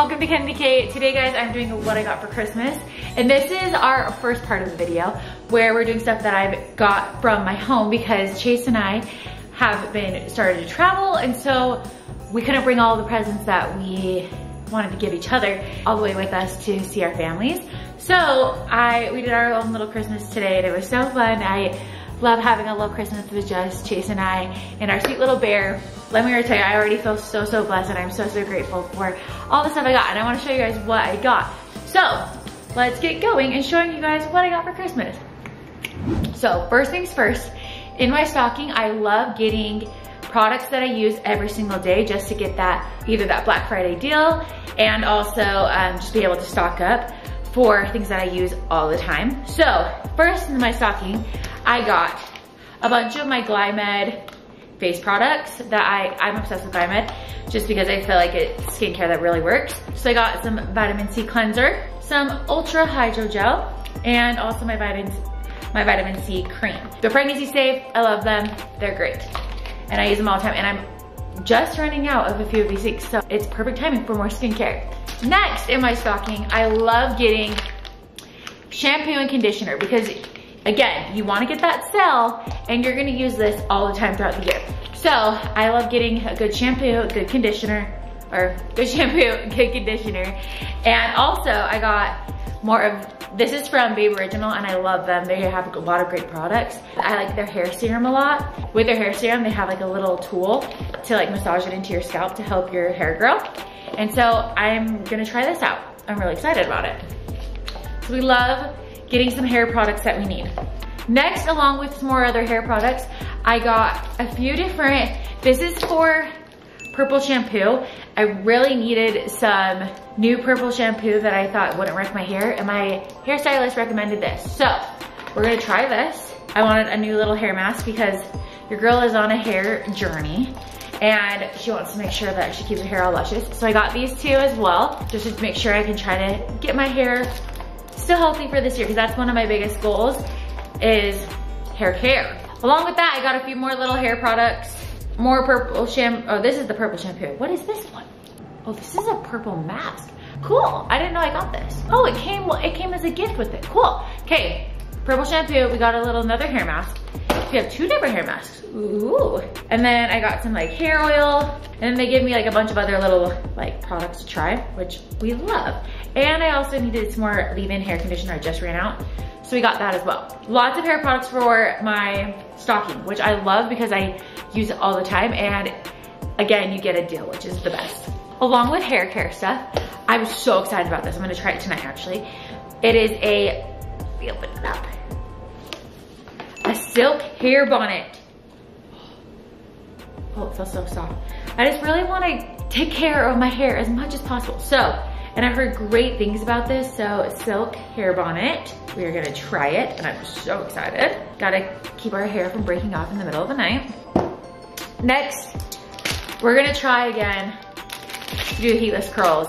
welcome to KennaDee Kay. Today guys, I'm doing what I got for Christmas. And this is our first part of the video where we're doing stuff that I've got from my home because Chase and I have been started to travel, and so we couldn't bring all the presents that we wanted to give each other all the way with us to see our families. So we did our own little Christmas today and it was so fun. I love having a little Christmas with just Chase and I and our sweet little bear. Let me tell you, I already feel so, so blessed and I'm so, so grateful for all the stuff I got, and I wanna show you guys what I got. So let's get going and showing you guys what I got for Christmas. So first things first, in my stocking, I love getting products that I use every single day just to get either that Black Friday deal and also just be able to stock up for things that I use all the time. So first in my stocking, I got a bunch of my Glymed face products that I'm obsessed with Glymed just because I feel like it's skincare that really works. So I got some vitamin C cleanser, some Ultra Hydro Gel, and also my vitamin C cream. They're pregnancy safe, I love them, they're great. And I use them all the time, and I'm just running out of a few of these things, so it's perfect timing for more skincare. Next in my stocking, I love getting shampoo and conditioner because, again, you wanna get that sale and you're gonna use this all the time throughout the year. So I love getting a good shampoo, good conditioner. And also I got more of, this is from Babe Original and I love them. They have a lot of great products. I like their hair serum a lot. With their hair serum, they have like a little tool to like massage it into your scalp to help your hair grow. And so I'm gonna try this out. I'm really excited about it. So we love getting some hair products that we need. Next, along with some more other hair products, I got a few different, this is for purple shampoo. I really needed some new purple shampoo that I thought wouldn't wreck my hair, and my hairstylist recommended this. So we're gonna try this. I wanted a new little hair mask because your girl is on a hair journey and she wants to make sure that she keeps her hair all luscious. So I got these two as well, just to make sure I can try to get my hair still healthy for this year, because that's one of my biggest goals is hair care. Along with that, I got a few more little hair products, more purple shampoo. Oh, this is the purple shampoo. What is this one? Oh, this is a purple mask. Cool, I didn't know I got this. Oh, it came as a gift with it, cool. Okay, purple shampoo, we got another hair mask. We have two different hair masks, ooh. And then I got some like hair oil, and they gave me like a bunch of other little like products to try, which we love. And I also needed some more leave-in hair conditioner, I just ran out. So we got that as well. Lots of hair products for my stocking, which I love because I use it all the time. And again, you get a deal, which is the best. Along with hair care stuff, I'm so excited about this. I'm gonna try it tonight, actually. It is let me open it up. A silk hair bonnet. Oh, it feels so soft. I just really wanna take care of my hair as much as possible. And I've heard great things about this, so silk hair bonnet. We are gonna try it, and I'm so excited. Gotta keep our hair from breaking off in the middle of the night. Next, we're gonna try again to do heatless curls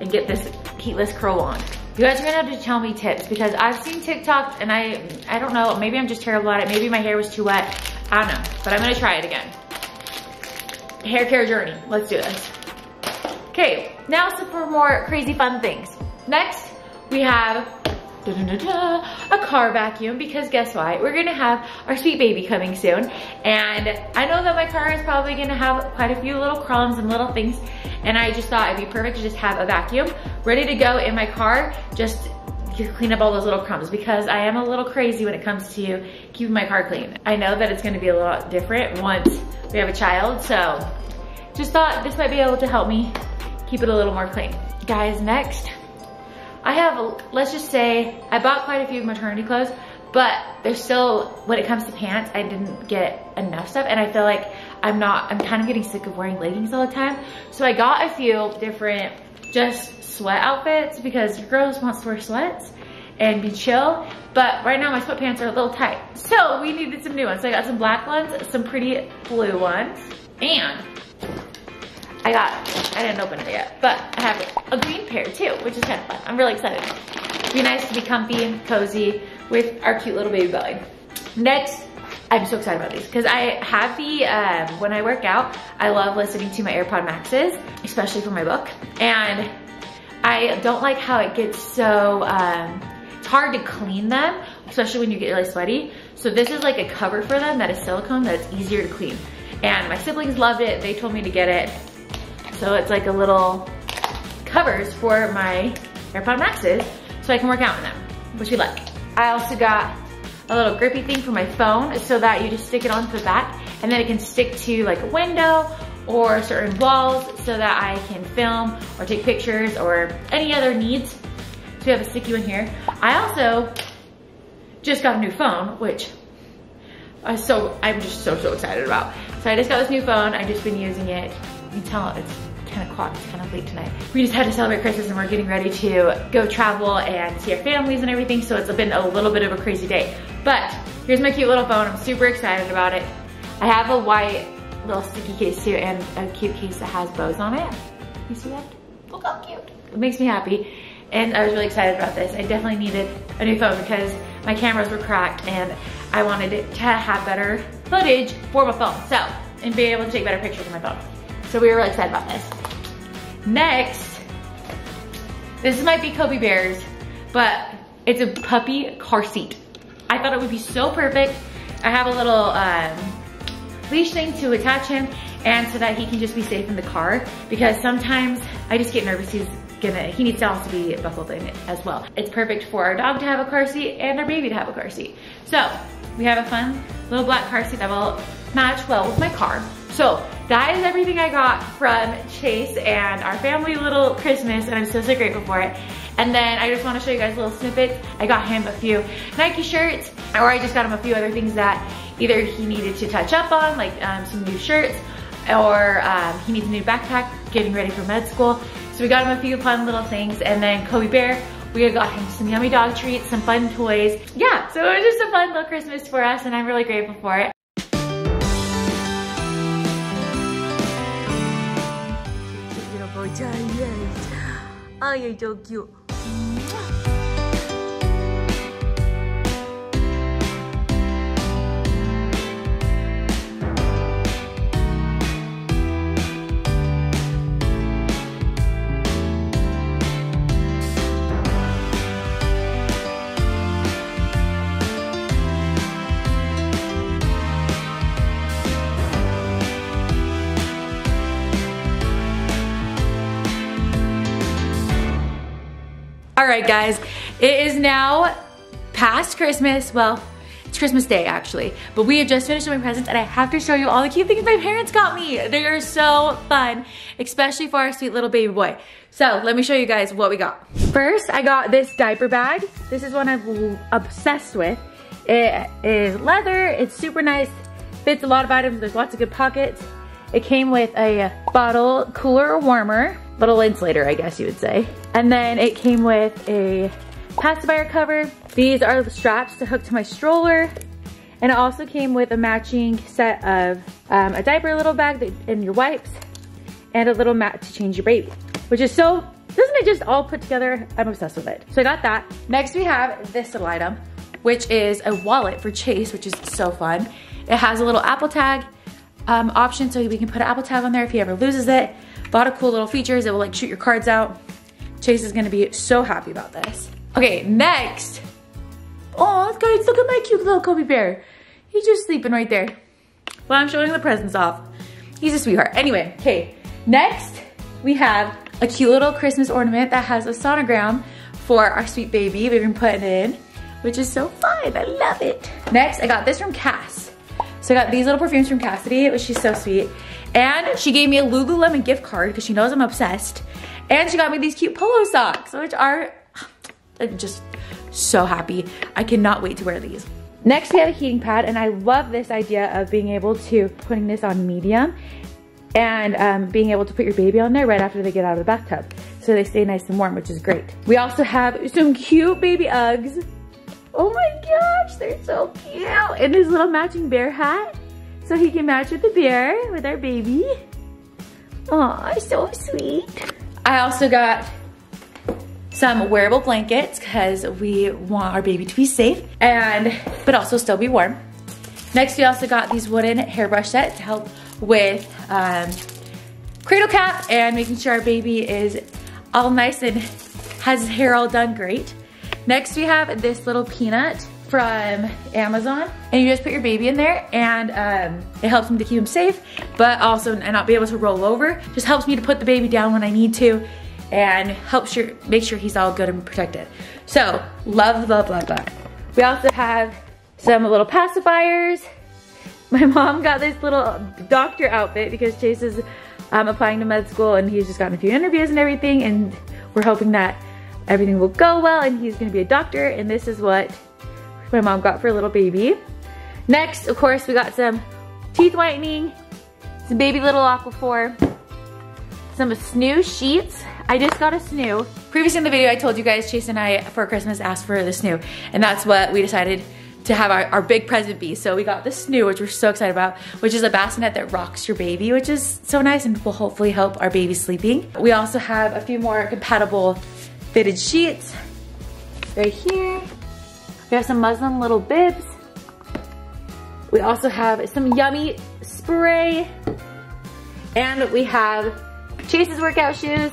and get this heatless curl on. You guys are gonna have to tell me tips, because I've seen TikToks, and I don't know, maybe I'm just terrible at it, maybe my hair was too wet, I don't know, but I'm gonna try it again. Hair care journey, let's do this. Okay, now for more crazy fun things. Next, we have a car vacuum, because guess what? We're gonna have our sweet baby coming soon. And I know that my car is probably gonna have quite a few little crumbs and little things, and I just thought it'd be perfect to just have a vacuum ready to go in my car, just to clean up all those little crumbs, because I am a little crazy when it comes to keeping my car clean. I know that it's gonna be a lot different once we have a child, so just thought this might be able to help me keep it a little more clean. Guys, next, I have, let's just say, I bought quite a few maternity clothes, but there's still, when it comes to pants, I didn't get enough stuff, and I feel like I'm kind of getting sick of wearing leggings all the time. So I got a few different just sweat outfits, because your girl just wants to wear sweats and be chill, but right now my sweatpants are a little tight. So we needed some new ones. So I got some black ones, some pretty blue ones, and I didn't open it yet, but I have a green pair too, which is kind of fun. I'm really excited. It'd be nice to be comfy and cozy with our cute little baby belly. Next, I'm so excited about these, because I have when I work out, I love listening to my AirPod Maxes, especially for my book. And I don't like how it gets so, it's hard to clean them, especially when you get really sweaty. So this is like a cover for them that is silicone that it's easier to clean. And my siblings loved it, they told me to get it. So it's like a little covers for my AirPod Maxes so I can work out in them, which we like. I also got a little grippy thing for my phone so that you just stick it onto the back and then it can stick to like a window or certain walls so that I can film or take pictures or any other needs. So we have a sticky one here. I also just got a new phone, which I'm just so excited about. So I just got this new phone. I've just been using it. You can tell it's 10 o'clock, it's kind of late tonight. We just had to celebrate Christmas and we're getting ready to go travel and see our families and everything, so it's been a little bit of a crazy day. But here's my cute little phone. I'm super excited about it. I have a white little sticky case too and a cute case that has bows on it. You see that? Look how cute. It makes me happy. And I was really excited about this. I definitely needed a new phone because my cameras were cracked and I wanted it to have better footage for my phone. So, and being able to take better pictures of my phone. So we were really excited about this. Next, this might be Kobe Bear's, but it's a puppy car seat. I thought it would be so perfect. I have a little leash thing to attach him and so that he can just be safe in the car because sometimes I just get nervous he needs to also be buckled in as well. It's perfect for our dog to have a car seat and our baby to have a car seat. So we have a fun little black car seat that will match well with my car. So that is everything I got from Chase and our family little Christmas, and I'm so grateful for it. And then I just want to show you guys a little snippet. I got him a few Nike shirts, or I just got him a few other things that either he needed to touch up on, like some new shirts, or he needs a new backpack, getting ready for med school. So we got him a few fun little things, and then Kobe Bear, we got him some yummy dog treats, some fun toys. Yeah, so it was just a fun little Christmas for us, and I'm really grateful for it. Beautiful giant. Oh, you're so cute. All right guys, it is now past Christmas. Well, it's Christmas Day actually, but we have just finished my presents and I have to show you all the cute things my parents got me. They are so fun, especially for our sweet little baby boy. So let me show you guys what we got. First, I got this diaper bag. This is one I'm obsessed with. It is leather, it's super nice, fits a lot of items, there's lots of good pockets. It came with a bottle, cooler, warmer, little insulator, I guess you would say. And then it came with a pacifier cover. These are the straps to hook to my stroller. And it also came with a matching set of a diaper, little bag and your wipes, and a little mat to change your baby, which is so, doesn't it just all put together? I'm obsessed with it. So I got that. Next we have this little item, which is a wallet for Chase, which is so fun. It has a little Apple tag option, so we can put an Apple tag on there if he ever loses it. A lot of cool little features that will like shoot your cards out. Chase is gonna be so happy about this. Okay, next. Oh guys, look at my cute little Kobe Bear. He's just sleeping right there while I'm showing the presents off. He's a sweetheart. Anyway, okay, next we have a cute little Christmas ornament that has a sonogram for our sweet baby. We've been putting it in, which is so fun, I love it. Next, I got this from Cass. So I got these little perfumes from Cassidy, which she's so sweet. And she gave me a Lululemon gift card because she knows I'm obsessed. And she got me these cute polo socks, which are I'm just so happy. I cannot wait to wear these. Next, we have a heating pad, and I love this idea of being able to putting this on medium and being able to put your baby on there right after they get out of the bathtub. So they stay nice and warm, which is great. We also have some cute baby Uggs. Oh my gosh, they're so cute. And this little matching bear hat. So he can match with the bear, with our baby. Aw, so sweet. I also got some wearable blankets because we want our baby to be safe but also still be warm. Next, we also got these wooden hairbrush sets to help with cradle cap and making sure our baby is all nice and has his hair all done great. Next we have this little peanut from Amazon, and you just put your baby in there, and it helps him to keep him safe, but also not be able to roll over. Just helps me to put the baby down when I need to, and helps make sure he's all good and protected. So, love, love, love, love. We also have some little pacifiers. My mom got this little doctor outfit because Chase is applying to med school, and he's just gotten a few interviews and everything, and we're hoping that everything will go well and he's gonna be a doctor, and this is what my mom got for a little baby. Next, of course, we got some teeth whitening, some baby little Aquaphor, some Snoo sheets. I just got a Snoo. Previously in the video, I told you guys Chase and I for Christmas asked for the Snoo, and that's what we decided to have our big present be. So we got the Snoo, which we're so excited about, which is a bassinet that rocks your baby, which is so nice and will hopefully help our baby sleeping. We also have a few more compatible fitted sheets right here. We have some muslin little bibs. We also have some yummy spray. And we have Chase's workout shoes.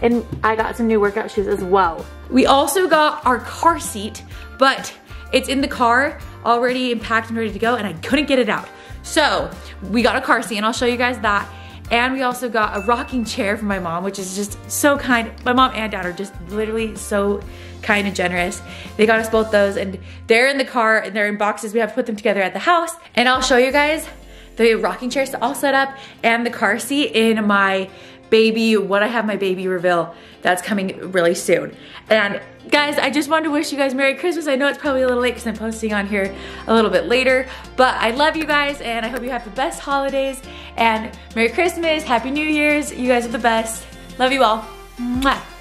And I got some new workout shoes as well. We also got our car seat, but it's in the car already packed and ready to go, and I couldn't get it out. So we got a car seat, and I'll show you guys that. And we also got a rocking chair from my mom, which is just so kind. My mom and dad are just literally so kind and generous. They got us both those, and they're in the car and they're in boxes. We have to put them together at the house. And I'll show you guys the rocking chairs all set up and the car seat in my baby, what I have my baby reveal that's coming really soon. And guys, I just wanted to wish you guys Merry Christmas. I know it's probably a little late because I'm posting on here a little bit later, but I love you guys and I hope you have the best holidays, and Merry Christmas, Happy New Year's. You guys are the best. Love you all. Mwah.